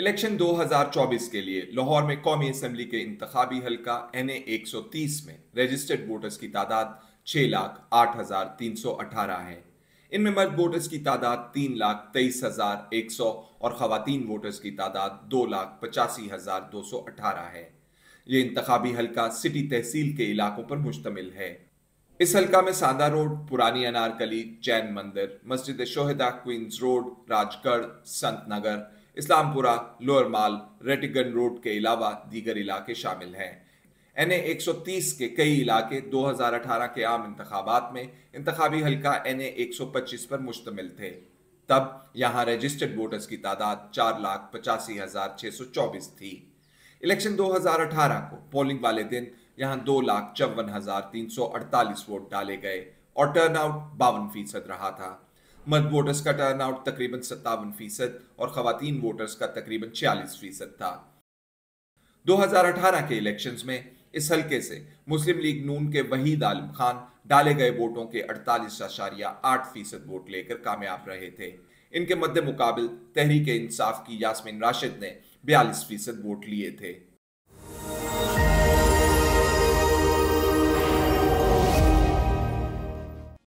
Election 2024 के लिए लाहौर में कौमी असम्बली के इंतखाबी हल्का NA-130 में रजिस्टर्ड वोटर्स की तादाद 6,08,318 है। इनमें मर्द वोटर्स की तादाद 3,23,100 और ख़वातीन वोटर्स की तादाद 2,85,218 है। ये इंतखाबी हल्का सिटी तहसील के इलाकों पर मुश्तमिल है। इस हल्का में सांदा रोड, पुरानी अनारकली, जैन मंदिर, मस्जिद शोहदा, queen's Road, Rajgarh, Sant Nagar, Islampura, Lower Mall, Rattigan Road के अलावा दीगर इलाके शामिल हैं। NA-130 के कई इलाके 2018 के आम इंतखाबात में इंतखाबी हल्का NA-125 पर मुश्तमिल थे। तब यहाँ रजिस्टर्ड वोटर्स की तादाद 4,85,624 थी। इलेक्शन 2018 को पोलिंग वाले दिन यहाँ 2,54,348 वोट डाले गए और टर्नआउट 52% रहा था। मर्द वोटर्स का टर्नआउट तकरीबन 57% और खवातीन वोटर्स का तकरीबन 46% था। 2018 के इलेक्शंस में इस हल्के से मुस्लिम लीग नून के वहीद आलम खान डाले गए वोटों के 48.8% वोट लेकर कामयाब रहे थे। इनके मद्देमुकाबिल तहरीक-ए-इंसाफ की यास्मिन राशिद ने 42% वोट लिए थे।